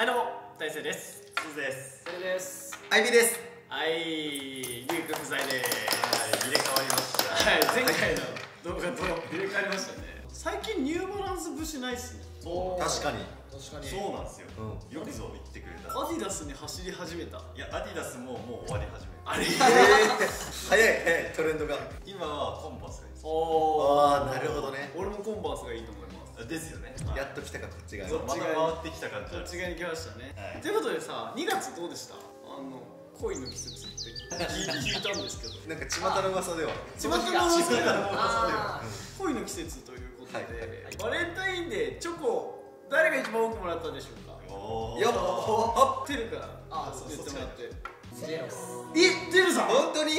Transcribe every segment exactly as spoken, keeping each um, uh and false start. はい、どうも、大成です。鈴です。それです。アイビーです。はい、リュウ君不在でーす。入れ替わりました。はい、前回の動画と入れ替わりましたね。最近ニューバランス節ないっすね。確かに。確かに。そうなんですよ。よくぞ言ってくれた。アディダスに走り始めた。いや、アディダスももう終わり始めた。あれ、早い早いトレンドが。今はコンバースがいいです。ああ、なるほどね。俺もコンバースがいいと思います。ですよね。やっと来たかこっち側に。こっち側に回ってきた感じ。こっち側に来ましたね。ということでさ、にがつどうでした？あの恋の季節って聞いたんですけど、なんか巷の噂では、巷の噂では恋の季節ということで、バレンタインデーチョコ誰が一番多くもらったんでしょうか？やっぱテルから言ってもらって。ジェロえ、ジェロさん本当に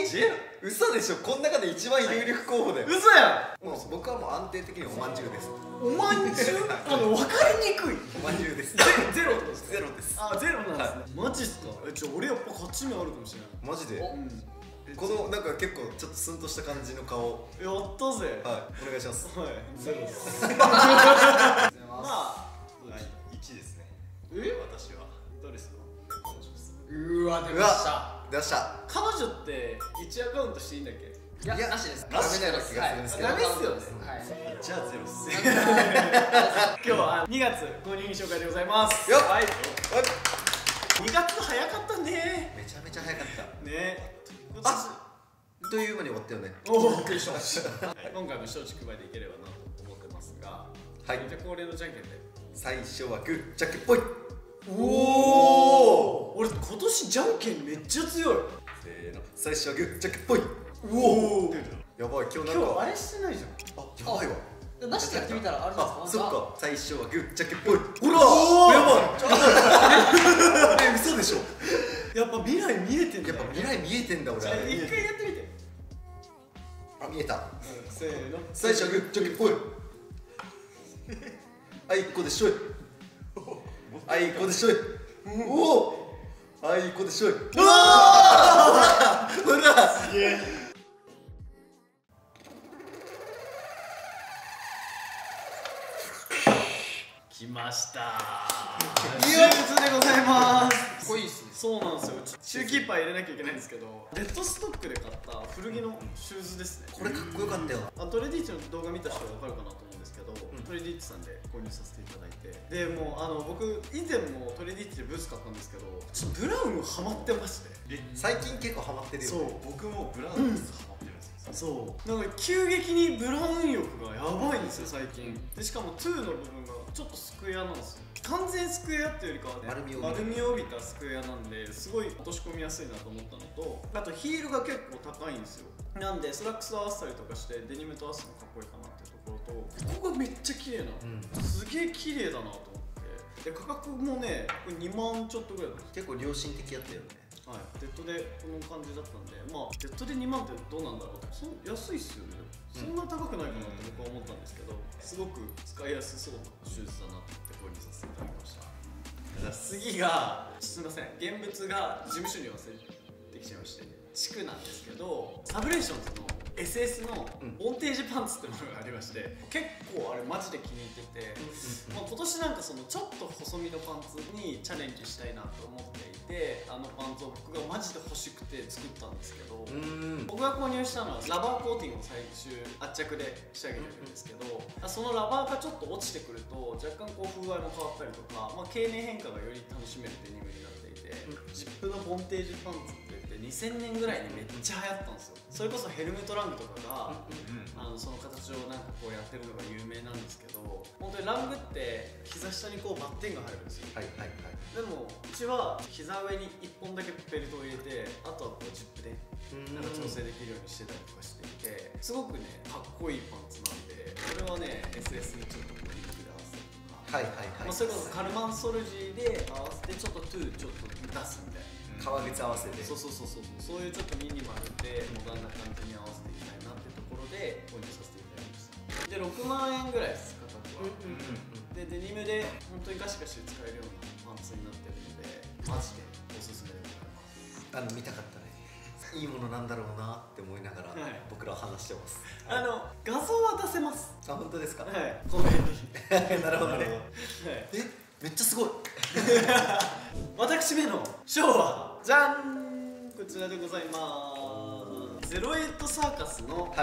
嘘でしょ、この中で一番有力候補だよ。嘘やん。もう僕はもう安定的におまんじゅうです。おまんじゅうあの、分かりにくい。おまんじゅうです。ゼロです。ゼロです。あ、ゼロなんですね。マジっすか。ちょ、俺やっぱ勝ち目あるかもしれない。マジでこの、なんか結構ちょっとスンとした感じの顔やったぜ。はい、お願いします。はい、ゼロです。まあ、いちですね。え、私は誰ですか。うわ、出ました、出ました。彼女っていちアカウントしていいんだっけ。いや、なしです。ダメなような気がするんですけど。ダメっすよね。じゃあゼロっす。今日はにがつご入院紹介でございます。よっ、にがつ早かったね。めちゃめちゃ早かったね。あっという間に終わったよね。おお、びっくりした。今回も視聴者配りでいければなと思ってますが、はい、じゃあ恒例のじゃんけんで最初はグッジャッキっぽい。おお、俺今年じゃんけんめっちゃ強い。せーの、最初はグッジャッキっぽい。うおお、やばい。今日なんかあれしてないじゃん。あ、やばいわ。なしでやってみたらあれですか。あ、そっか。最初はグッジャッキっぽい。ほら、やばい。え、嘘でしょ。やっぱ未来見えてんだ。やっぱ未来見えてんだ。俺あれ一回やってみて。あ、見えた。せーの、最初はグッジャッキっぽい。あ、一個でしょい。あいこでしょい。おお、あいこでしょい。うわあ、ほら、すげえ。来ました。唯一でございます。濃いっすね。そうなんですよ。シューキーパー入れなきゃいけないんですけど、レッドストックで買った古着のシューズですね。これかっこよかったよ。アントレディーチの動画見た人はわかるかなと思うんですけど、トレディッチさんで購入させていただいて、でもうあの僕以前もトレディッチでブーツ買ったんですけど、ちょっとブラウンハマってまして。最近結構ハマってるよね。そう、僕もブラウンハマってるんですよ。そう、なんか急激にブラウン欲がやばいんですよ最近。でしかもにの部分がちょっとスクエアなんですよ。完全スクエアっていうよりかはね、丸みを帯びたスクエアなんで、すごい落とし込みやすいなと思ったのと、あとヒールが結構高いんですよ。なんでスラックス合わせたりとかしてデニムと合わせてもかっこいいかなっていうところと、ここがめっちゃ綺麗な、うん、すげえ綺麗だなと思って。で価格もね、これにまんちょっとぐらいだった。結構良心的やったよね。はい、デッドでこの感じだったんで、まあデッドでにまんってどうなんだろうって。そ安いっすよね、そんな高くないかなって僕は思ったんですけど、すごく使いやすそうな手術だなって購入させていただきました。次が、すいません、現物が事務所に忘れてきちゃいまして、地区なんですけど、サブレーションズの エスエス のボンテージパンツってものがありまして、結構あれマジで気に入ってて、まあ、今年なんかそのちょっと細身のパンツにチャレンジしたいなと思っていて、あのパンツを僕がマジで欲しくて作ったんですけど、僕が購入したのはラバーコーティングを最終圧着で仕上げてるんですけど、そのラバーがちょっと落ちてくると若干こう風合いも変わったりとか、まあ、経年変化がより楽しめるデニムになっていて、ジップのボンテージパンツってにせんねんぐらいにめっちゃ流行ったんですよ。それこそヘルメットラングとかがあのその形をなんかこうやってるのが有名なんですけど、本当にラングって膝下にこうバッテンが入るんですよ。はいはいはい。でもうちは膝上にいっぽんだけベルトを入れて、あとはこうジップでなんか調整できるようにしてたりとかしていて、すごくねかっこいいパンツなんで、これはね エスエス にちょっとこうリップで合わせるとか、はいはいはい、それこそカルマンソルジーで合わせてちょっとトゥーちょっと出すみたいな。革靴合わせて、そうそうそうそう、そういうちょっとミニマルでモダンな感じに合わせていきたいなってところで購入させていただきました。でろくまんえんぐらいです価格は。でデニムで本当にガシガシ使えるようなパンツになってるので、マジでおすすめでございます。あの見たかったね。いいものなんだろうなって思いながら僕らは話してます。あの画像は出せます。あ、本当ですか。はい。この辺に。なるほどね。え、めっちゃすごい。私めのショーはじゃん、こちらでございます。ゼロエイトサーカスの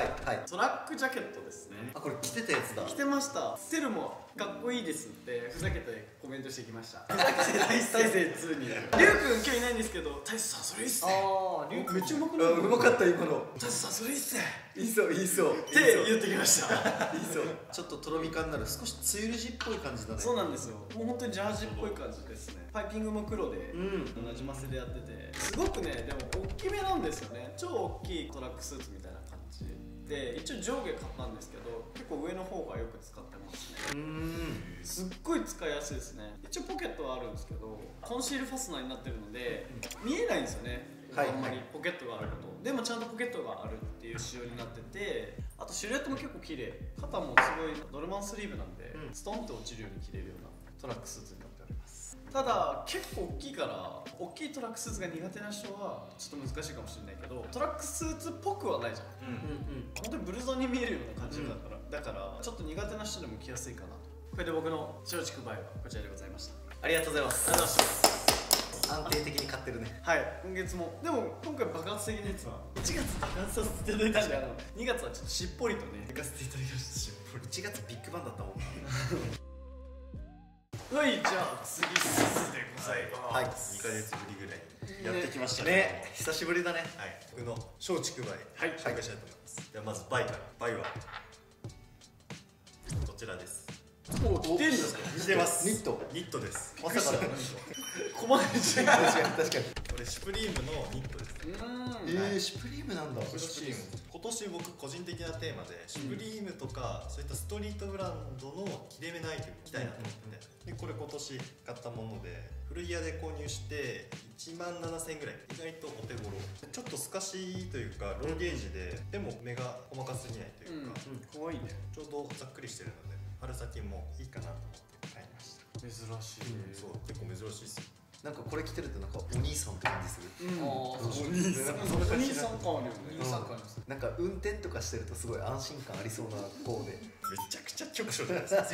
トラックジャケットですね。あ、これ着てたやつだ。着てました。セルもかっこいいですってふざけてコメントしてきました。ふざけて大勢にリュウ君今日いないんですけど、大勢さんそれいいっすね。ああ、リュウ君めっちゃうまくない？うまかった今の。大勢さんそれいいっすね、いいそういいそうって言ってきました。いいそう。ちょっととろみ感になる、少しツイル地っぽい感じだね。そうなんですよ、もう本当にジャージっぽい感じですね。パイピングも黒でなじませでやってて、すごくね、でも大きめなんですよね。超大きいトラックスーツみたいな感じで、一応上下買ったんですけど、結構上の方がよく使ってますね。うん、すっごい使いやすいですね。一応ポケットはあるんですけど、コンシールファスナーになってるので見えないんですよね、あんまりポケットがあると。でもちゃんとポケットがあるっていう仕様になってて、あとシルエットも結構綺麗、肩もすごいドルマンスリーブなんで、ストンと落ちるように着れるようなトラックスーツになっております。ただ結構大きいから、大きいトラックスーツが苦手な人はちょっと難しいかもしれないけど、トラックスーツっぽくはないじゃん。本当にブルゾンに見えるような感じだから、だからちょっと苦手な人でも着やすいかなと。これで僕の松竹梅はこちらでございました。ありがとうございます。ありがとうございます。安定的に買ってるね。はい、今月も。でも今回爆発的なやつは一月爆発させていただいたし、にがつはちょっとしっぽりとね行かせていただきました。しっぽりいちがつビッグバンだったもんな。はい、じゃあ次でございます。はい、にかげつぶりぐらいやってきましたね。久しぶりだね。はい、僕の松竹梅紹介したいと思います。ではまず梅から。梅はこちらです。もう着てるんですか？着てます。ニット、ニットです。まさかのニット。細かい違い。確かにこれシュプリームのニットです。ええ、シュプリームなんだ。今年僕個人的なテーマでシュプリームとかそういったストリートブランドの切れ目のアイテム着たいなと思って、でこれ今年買ったもので、古着屋で購入していちまんななせんえんぐらい、意外とお手頃。ちょっと透かしというかローゲージで、でも目が細かすぎないというか、かわいいね。ちょうどざっくりしてるので春先もいいかなと思って買いました。珍しい、うん、そう、結構珍しいですよ。なんかこれ着てるとなんかお兄さんって感じする。お兄さんお兄さん感あるよね。お兄さん感あります。なんか運転とかしてるとすごい安心感ありそうな方で、めちゃくちゃ局所じゃないですか。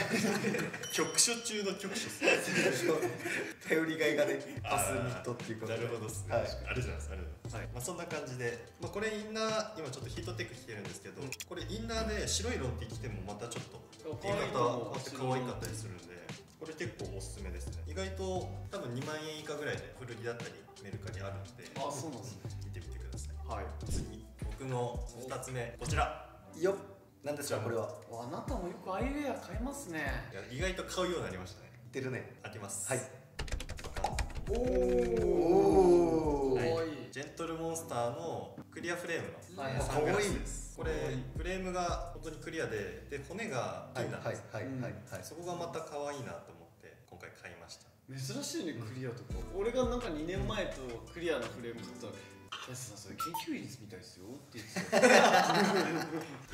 局所中の局所。頼りがいがね、パスニットっていうことで。なるほどですね。あれじゃないですか、あれじゃないですか。まあそんな感じで、まあこれインナー、今ちょっとヒートテック着てるんですけど、これインナーで白いロンティ着てもまたちょっと着方って可愛かったりするんで、これ結構おすすめですね。意外と多分にまんえん以下ぐらいで古着だったりメルカリあるんで、あ、そうなんですね。見てみてください。はい、次僕のふたつめこちらよっ。なんですかこれは。あなたもよくアイウェア買いますね。意外と買うようになりましたね。出るね。開けます。はい、おお、ジェントルモンスターのクリアフレームのサングラスです。これフレームが本当にクリアで、で骨が金なんです。そこがまた可愛いなと思って今回買いました。珍しいね、クリアとか。俺がなんかにねんまえとクリアのフレーム買ったら「やすさんそれ研究員みたいですよ」って言ってた。研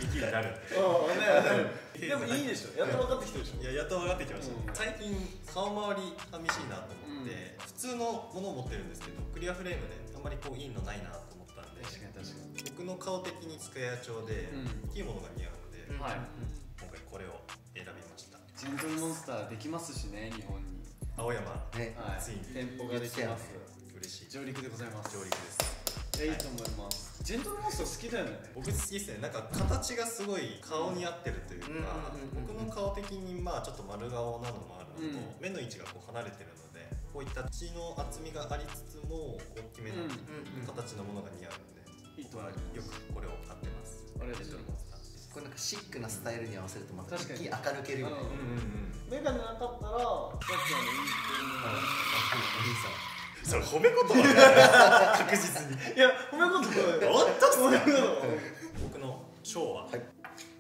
究員になるって。でもいいでしょ、やっと分かってきたでしょ。いや、やっと分かってきました。最近顔周り寂しいなと思って、普通のものを持ってるんですけど、クリアフレームであんまりこういいのないなと思ったんで、僕の顔的にスクエア調で大きいものが似合うので、今回これを選びました。ジェントルモンスターできますしね、日本に。青山ついに店舗ができます。嬉しい。上陸でございます。上陸です。いや、いいと思います。ジェントルモンスター好きだよね。僕好きですね。なんか形がすごい顔に合ってるというか、僕の顔的にまあちょっと丸顔なのもあるのと、目の位置がこう離れてるので、こういった血の厚みがありつつも大きめな形のものが似合うので、いいと思います。よくこれを買ってます。ありがとうございます。これなんかシックなスタイルに合わせるとまた一気に明るけるよね。メガネなかったらさっきのいいっていうのが、お兄さんそれ褒め言葉だね。確実に。いや、褒め言葉だよ。おっとすごい。僕の賞は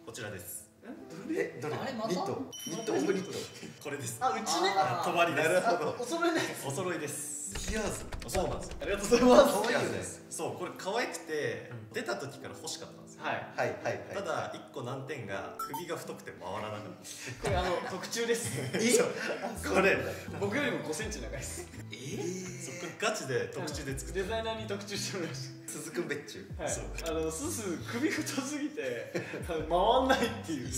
こちらです。え、どれ？ニット、ニット、オブニット。これです。あ、うちね。とばりです。お揃いです。お揃いです。ピアーズ。そうなんですよ。ありがとうございます。可愛いよね。そう、これ可愛くて出た時から欲しかったんですよ。はいはいはい。ただ一個難点が首が太くて回らなかった。これあの特注です。これ僕よりもごセンチ長いです。ええ。そっか、ガチで特注で作って。デザイナーに特注してもらいました。鈴くん別注。あのすす首太すぎて回んないっていう。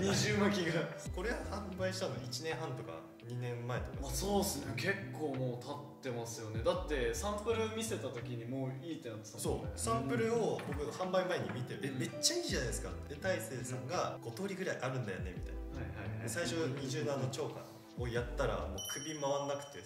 二重巻きが。これ販売したのいいちねんはんとかにねんまえとか、まあそうっすね、結構もう経ってますよね。だってサンプル見せた時にもういいってなってたもんね。そう、サンプルを僕販売前に見て、うん、えめっちゃいいじゃないですかって大成さんがごとおりぐらいあるんだよねみたいな。最初にじゅうだんの超過をやったらもう首回んなくて、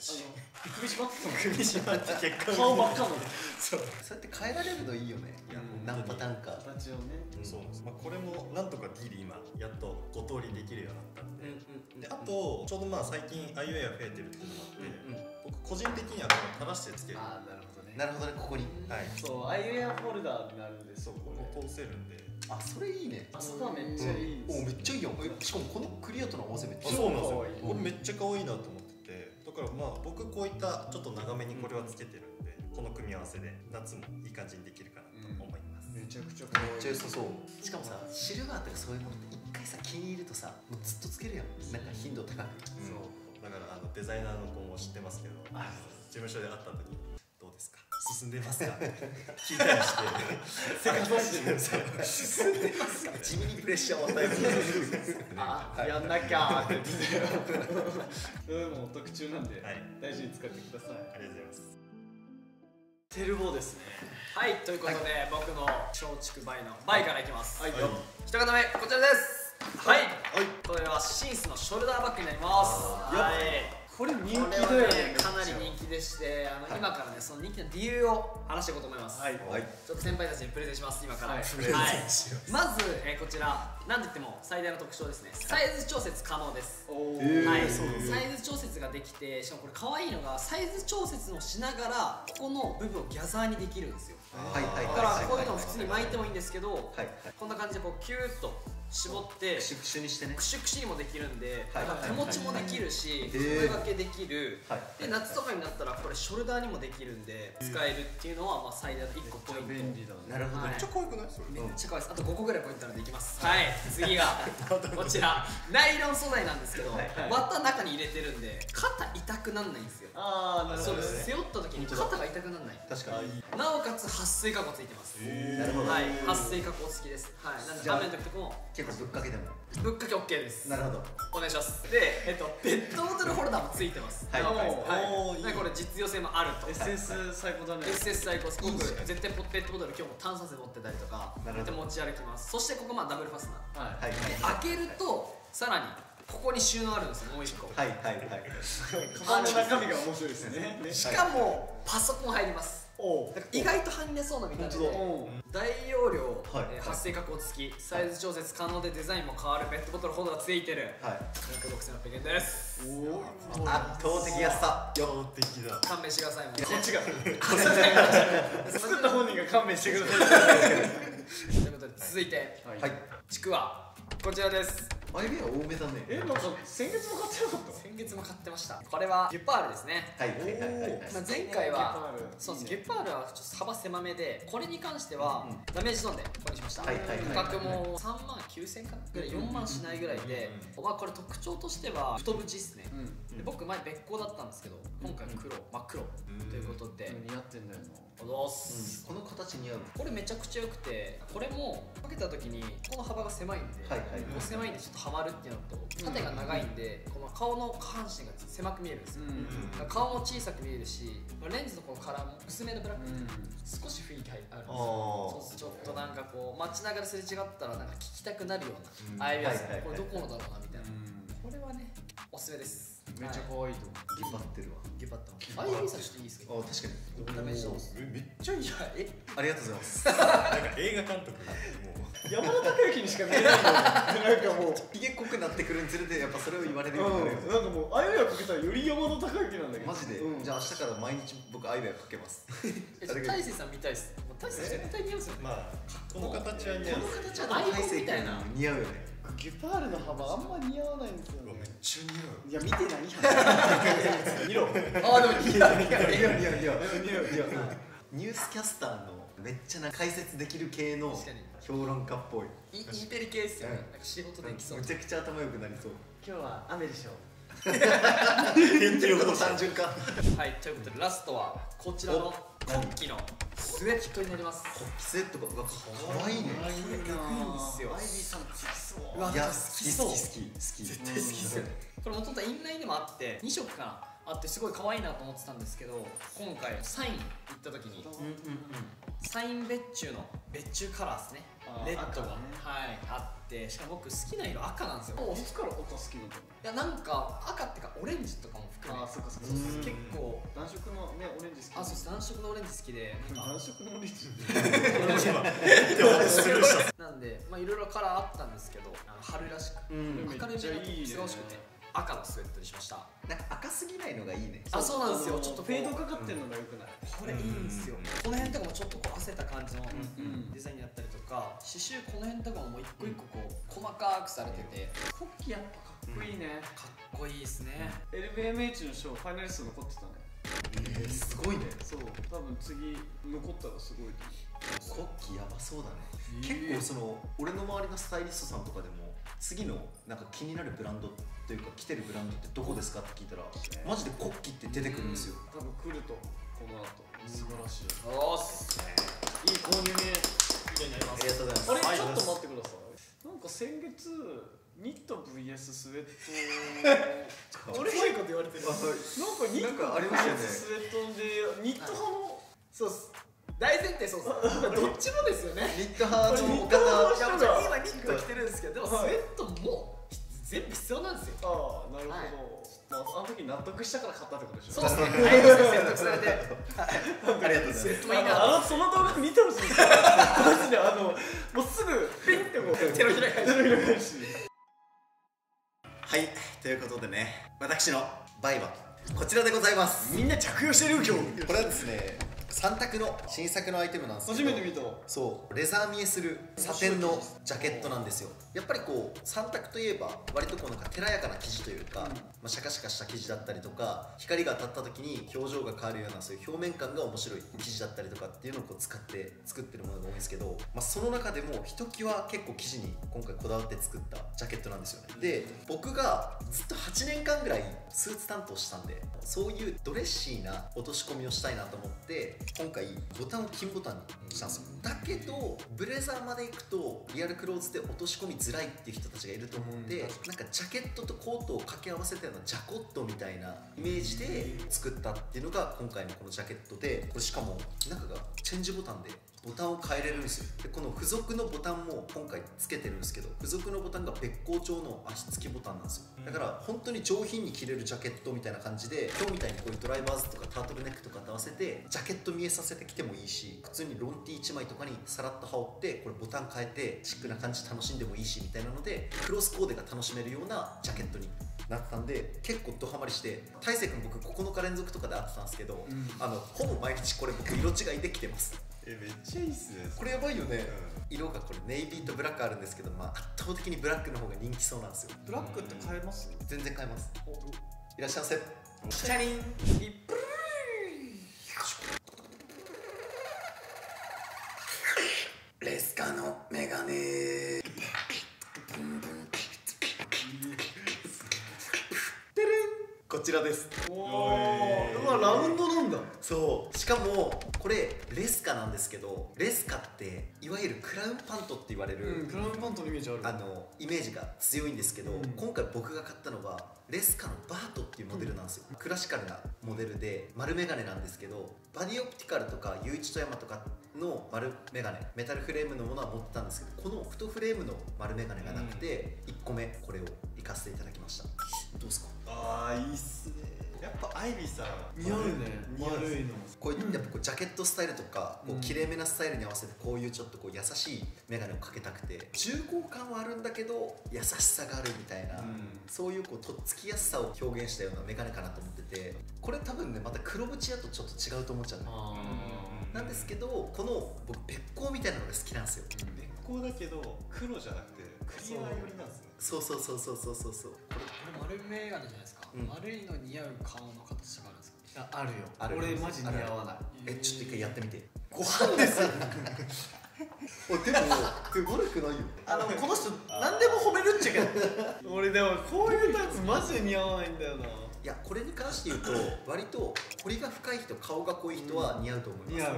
首縛ってたもん。首縛って結果顔真っ赤なんで。そうそうやって変えられるのいいよね。いや何パターンか形をね。そうなんです。まあこれもなんとかギリ今やっとごとおりできるようになったんで。であとちょうどまあ最近アイウェイが増えてるっていうのもあって、僕個人的にはこの垂らしてつける。ああなるほどね。なるほどね、ここに。はい。そうアイウェイフォルダーになるんで、そうここ通せるんで。あそれいいね。あそこはめっちゃいい。おめっちゃいいよ。しかもこのクリアとの合わせめっちゃいい。そうなんですよ。これめっちゃ可愛いなと思ってて、だからまあ僕こういったちょっと長めにこれはつけてるんで、この組み合わせで夏もいい感じにできるかなと思います。めちゃくちゃ可愛い。めっちゃ良さそう。しかもさシルバーとかそういうものって一回さ気に入るとさもうずっとつけるやん。なんか頻度高く。そう。だからあのデザイナーの子も知ってますけど、事務所で会った時に。進んでますか聞いたりして、進んでますか地味にプレッシャーを与えてあ、やんなきゃって言ってたよ。でも特注なんで大事に使ってください。ありがとうございます。テルボですね。はい、ということで僕の松竹梅の梅からいきます。はい、一方目こちらです。はい、これはシンスのショルダーバッグになります。はいこれ人気だよね。かなり人気でして、あの今からねその人気の理由を話していこうと思います。はい、ちょっと先輩たちにプレゼンします今から。はい、まずこちらなんといっても最大の特徴ですね、サイズ調節可能です。はい、サイズ調節ができて、しかもこれ可愛いのがサイズ調節をしながらここの部分をギャザーにできるんですよ。はいはい、だからこういうのを普通に巻いてもいいんですけど、こんな感じでこうキューッと絞ってクシュクシュにしてね、クシュクシュにもできるんで手持ちもできるし声掛けできるで、夏とかになったらこれショルダーにもできるんで使えるっていうのはまあ最大のいっこポイント。便利だね。なるほど、めっちゃ可愛くない？めっちゃ可愛いです。あとごこぐらいポイントあるんでいきます。はい、次がこちらナイロン素材なんですけど、綿中に入れてるんで肩痛くなんないんですよ。ああなるほどね。背負った時に肩が痛くなんない。確かに。なおかつ撥水加工ついてます。なるほど、はい、撥水加工好きです。はい、なので雨の時とかも結構ぶっかけでもぶっかけ OK です。なるほど、お願いします。で、えっと、ペットボトルホルダーもついてます。はい、これ実用性もあると。 エスエス 最高だね。 エスエス 最高。僕絶対ペットボトル今日も炭酸水持ってたりとか持ち歩きます。そしてここまあダブルファスナーで開けるとさらにここに収納あるんですよ、もういっこ。はいはいはい、カバンの中身が面白いですね。しかもパソコン入ります。意外と入れそうなみたいな。大容量、発生加工付き、サイズ調節可能でデザインも変わるペットボトルホルダーついてる。ろくまんろくせんはっぴゃくえんです。圧倒的安さ。圧倒的だ。勘弁してください。こっちが作った本人が勘弁してください。ということで続いてちくわこちらです。アイビア多めだね。え、なんか先月も買ってなかった？先月も買ってました。これはゲッパールですね。はいはいはいはい。まあ前回はそうです。ゲッパールはちょっと幅狭めで、これに関してはダメージゾーンでこれにしました。はいはいはい。価格もさんまんきゅうせんかぐらい、よんまんしないぐらいで、まあこれ特徴としては太縁ですね。で僕前別光だったんですけど、今回黒真っ黒ということで似合ってんだよな。この形似合う。これめちゃくちゃ良くて、これもかけた時にこの幅が狭いんで、狭いんでちょっとはまるっていうのと、縦が長いんでこの顔の下半身が狭く見えるんですよ。顔も小さく見えるし、レンズのこのカラーも薄めのブラック、少し雰囲気あるんですよ。ちょっとなんかこう待ちながらすれ違ったらなんか聞きたくなるようなアイビアス、これどこのだろうなみたいな。これはねおすすめです。めっちゃ可愛いと思う。ギバってるわ。ギバった。アイビーさんちょっといいですか？あ、確かに。どんな目してます？めっちゃいい。え、ありがとうございます。なんか映画監督もう山田孝之にしか見えない。なんかもうひげ濃くなってくるにつれてやっぱそれを言われるようになる。なんかもうアイビーかけたらより山田孝之なんだけど。マジで。じゃあ明日から毎日僕アイビーかけます。大成さん見たいです。大成絶対似合うんですよね。まあこの形は似合う。この形はアイビーみたいな似合うよね。ゲパールの幅あんま似合わないんですよ。めっちゃ似合う。いや見てない。見ろ。ああでも似合う似合う似合う似合う似合う似合う。ニュースキャスターのめっちゃな解説できる系の評論家っぽい。インテリ系ですよ。なんか仕事できそう。めちゃくちゃ頭良くなりそう。今日は雨でしょ。言ってること単純化。はい、ということでラストはこちらの。国旗のスウェットになります。国旗スウェットが可愛いね。可愛いんですよ。アイビーさん好きそう。いや好きそう。好き好き好き。絶対好きですよ。これもともとインラインでもあってに色かなあってすごい可愛いなと思ってたんですけど、今回サイン行った時にサイン別注の別注カラーですね。レッドがはいあって、しかも僕好きな色赤なんですよ。いつから赤好きなんだろう。いやなんか赤ってかオレンジとかも含め、あそうかそうか結構暖色のねオレンジ好き。あそうです暖色のオレンジ好きで。暖色のオレンジ。なんでまあいろいろカラーあったんですけど、春らしく明るい色が欲しくて。赤のスウェットにしました。なんか赤すぎないのがいいね。あ、そうなんですよ。ちょっとフェードかかってるのが良くない。これいいんですよ。この辺とかもちょっとこう焦った感じのデザインだったりとか、刺繍この辺とかももう一個一個こう細かくされてて、国旗やっぱかっこいいね。かっこいいですね。エルビーエムエイチ の賞ファイナリスト残ってたね。ええ、すごいね。そう、多分次残ったらすごいと思う。国旗やばそうだね。結構その俺の周りのスタイリストさんとかでも。次のなんか気になるブランドというか来てるブランドってどこですかって聞いたらマジで国旗って出てくるんですよ。多分来るとこの後素晴らしい。おーすいい購入になります。ありがとうございます。あれちょっと待ってください。なんか先月ニット ブイエス スウェット俺怖いこと言われてる。なんかニット ブイエス スウェットでニット派のそうっす。大前提そうです。どっちもですよね。ニット派の方、今ニット着てるんですけど、でもスウェットも全部必要なんですよ。ああ、なるほど。まああの時納得したから買ったってことでしょ。そうですね。納得されて。ありがとうございます。スウェットもいいな。あのその動画見てほしい。マジであのもうすぐピンってこう手のひら返し。手のひら返し。はい、ということでね、私のバイバこちらでございます。みんな着用してる今日。これはですね。三択の新作のアイテムなんですけど、初めて見た。そうレザー見えするサテンのジャケットなんですよ。やっぱりこう三択といえば割とこうなんかてらやかな生地というか、うん、まあシャカシャカした生地だったりとか光が当たった時に表情が変わるようなそういう表面感が面白い生地だったりとかっていうのをこう使って作ってるものが多いんですけど、まあ、その中でもひときわ結構生地に今回こだわって作ったジャケットなんですよね。で僕がずっとはちねんかんぐらいスーツ担当したんでそういうドレッシーな落とし込みをしたいなと思って。今回ボタンを金ボタンにしたんですよ。だけどブレザーまでいくとリアルクローズで落とし込みづらいっていう人たちがいると思うんで、うん、なんかジャケットとコートを掛け合わせたようなジャコットみたいなイメージで作ったっていうのが今回のこのジャケットで、これしかも中がチェンジボタンでボタンを変えれるんですよ。でこの付属のボタンも今回つけてるんですけど、付属のボタンが別光調の足つきボタンなんですよ。だから本当に上品に着れるジャケットみたいな感じで、今日みたいにこういうドライバーズとかタートルネックとかと合わせてジャケット見えさせてきてもいいし、普通にロンティいちまいとかにさらっと羽織ってこれボタン変えてシックな感じ楽しんでもいいしみたいなので、クロスコーデが楽しめるようなジャケットになったんで結構ドハマりして、大成君僕ここのか連続とかで会ってたんですけど、うん、あのほぼ毎日これ僕色違いで着てます。えめっちゃいいっすね。これやばいよね、うん、色がこれネイビーとブラックあるんですけど、まあ、圧倒的にブラックの方が人気そうなんですよ。ブラックって買えます？全然買えます。いらっしゃいませ。チャリン一分レスカのメガネこちらです。おー、ラウンドなんだ。そう。しかもこれレスカなんですけど、レスカっていわゆるクラウンパントって言われる、うん、クラウンパントのイメージある。あのイメージが強いんですけど、うん、今回僕が買ったのはレスカのバートっていうモデルなんですよ。うん、クラシカルなモデルで丸メガネなんですけど、バディオプティカルとかユーイチとヤマとかの丸メガネ、メタルフレームのものは持ってたんですけど、この太フレームの丸メガネがなくて、うん、いっこめこれを行かせていただきました。どうですか？あーいいっすね。やっぱアイビーさん似合うね。丸いのこういうやっぱこうジャケットスタイルとかこう綺麗めなスタイルに合わせてこういうちょっとこう優しいメガネをかけたくて、重厚感はあるんだけど優しさがあるみたいな、うん、そういうこうとっつきやすさを表現したようなメガネかなと思ってて、これ多分ねまた黒縁やとちょっと違うと思っちゃう。なんですけどこの僕別光みたいなのが好きなんですよ。別光だけど黒じゃなくてクリア寄りなんですね。そうそうそうそうそうそうそう。これ丸メガネじゃないですか。丸いの似合う顔の形があるんですか。あるよ。ある。俺マジ似合わない。えちょっと一回やってみて。ご飯です。でも悪くないよ。あのこの人何でも褒めるっちゃけど。俺でもこういうタイプマジで似合わないんだよな。いやこれに関して言うと割と彫りが深い人顔が濃い人は似合うと思います。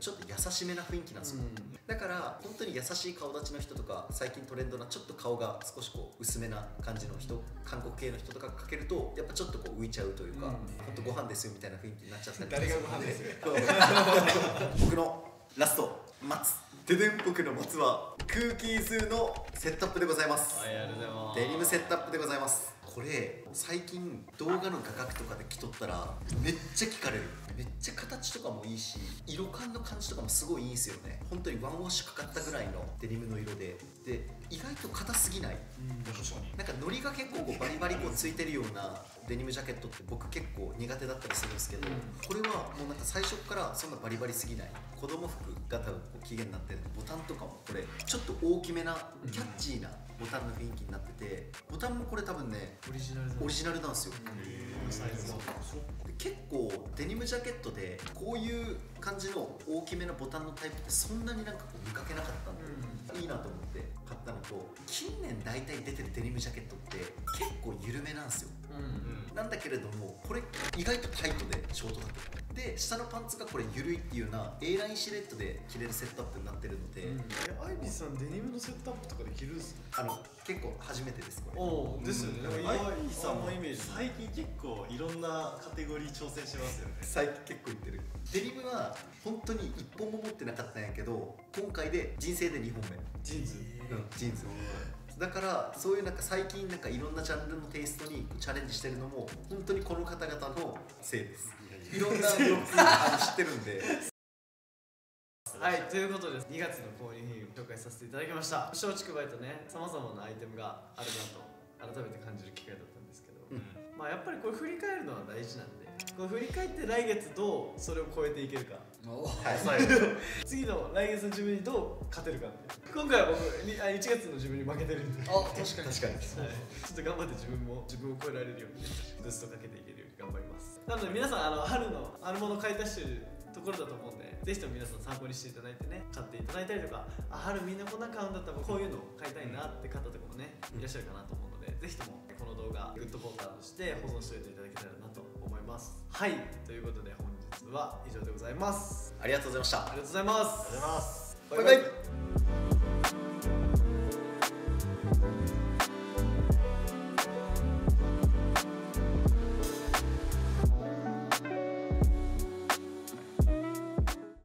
ちょっと優しめな雰囲気なんですよ、うん、だから本当に優しい顔立ちの人とか最近トレンドなちょっと顔が少しこう薄めな感じの人、韓国系の人とかかけるとやっぱちょっとこう浮いちゃうというか、本当、うん、ご飯ですよみたいな雰囲気になっちゃったりとか。誰がご飯ですよ僕のラスト松ででん、僕の松はクーキーズのセットアップでございます。ありがとうございます。デニムセットアップでございます。これ最近動画の画角とかで着とったらめっちゃ聞かれる。めっちゃ形とかもいいし色感の感じとかもすごいいいんですよね。本当にワンウォッシュかかったぐらいのデニムの色で、で意外と硬すぎない、うん、確かになんかのりが結構こうバリバリこうついてるようなデニムジャケットって僕結構苦手だったりするんですけど、これはもうなんか最初からそんなバリバリすぎない、子供服が多分起源になってる。ボタンとかもこれちょっと大きめなキャッチーなボタンの雰囲気になってて、ボタンもこれ多分ねオリジナルオリジナルなんですよ。結構デニムジャケットでこういう感じの大きめなボタンのタイプってそんなになんかこう見かけなかったんで、うん、いいなと思って買ったのと、近年大体出てるデニムジャケットって結構緩めなんですよ、うんうん、なんだけれどもこれ意外とタイトでショートだとかで、下のパンツがこれ緩いっていうような A ラインシルエットで着れるセットアップになってるので、うん、えアイビーさんデニムのセットアップとかで着るんですか？あの結構初めてですこれ。ですよね。アイビーさんのイメージ最近結構いろんなカテゴリー挑戦してますよね。最近結構いってる。デニムは本当にいっぽんも持ってなかったんやけど、今回で人生でにほんめ。ジーンズ、うん、ジーンズだからそういうなんか最近なんかいろんなジャンルのテイストにチャレンジしてるのも本当にこの方々のせいです。いろんなブロックを知ってるんではい、ということでにがつの購入品を紹介させていただきました。松竹梅とね、さまざまなアイテムがあるなと改めて感じる機会だったんですけど、うん、まあやっぱりこれ振り返るのは大事なんで、これ振り返って来月どうそれを超えていけるか、はい、次の来月の自分にどう勝てるか。今回は僕いちがつの自分に負けてるんで、あ確かに確かにちょっと頑張って自分も自分を超えられるようにブーストかけていけるように頑張ります。なので皆さんあの春のあるもの買い足してるところだと思うんで、ぜひとも皆さん参考にしていただいてね、買っていただいたりとか、あ春みんなこんな買うんだったらこういうのを買いたいなって方とかもね、いらっしゃるかなと思うので、ぜひともこの動画グッドボタンとして保存しておいていただけたらなと思います。はい、ということで本日は以上でございます。ありがとうございました。ありがとうございます。バイバイ。